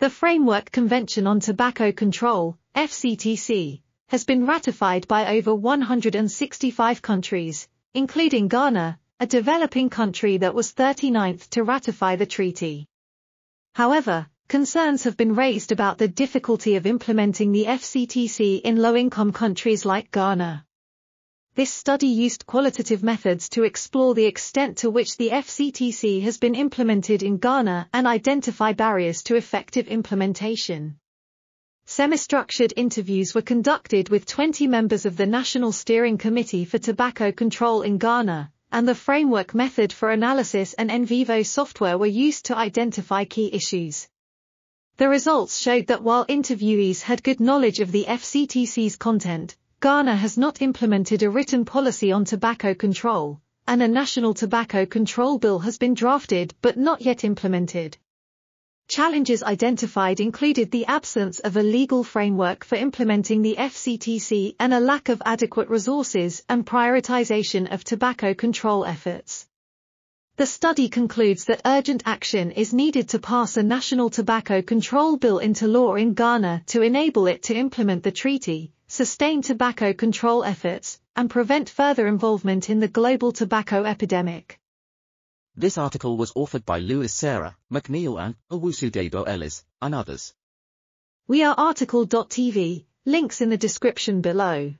The Framework Convention on Tobacco Control, FCTC, has been ratified by over 165 countries, including Ghana, a developing country that was 39th to ratify the treaty. However, concerns have been raised about the difficulty of implementing the FCTC in low-income countries like Ghana. This study used qualitative methods to explore the extent to which the FCTC has been implemented in Ghana and identify barriers to effective implementation. Semi-structured interviews were conducted with 20 members of the National Steering Committee for Tobacco Control in Ghana, and the framework method for analysis and NVivo software were used to identify key issues. The results showed that while interviewees had good knowledge of the FCTC's content, Ghana has not implemented a written policy on tobacco control, and a national tobacco control bill has been drafted but not yet implemented. Challenges identified included the absence of a legal framework for implementing the FCTC and a lack of adequate resources and prioritization of tobacco control efforts. The study concludes that urgent action is needed to pass a national tobacco control bill into law in Ghana to enable it to implement the treaty, sustain tobacco control efforts, and prevent further involvement in the global tobacco epidemic. This article was authored by Lewis Sarah, McNeill and Owusu-Dabo Ellis, and others. We are article.tv, links in the description below.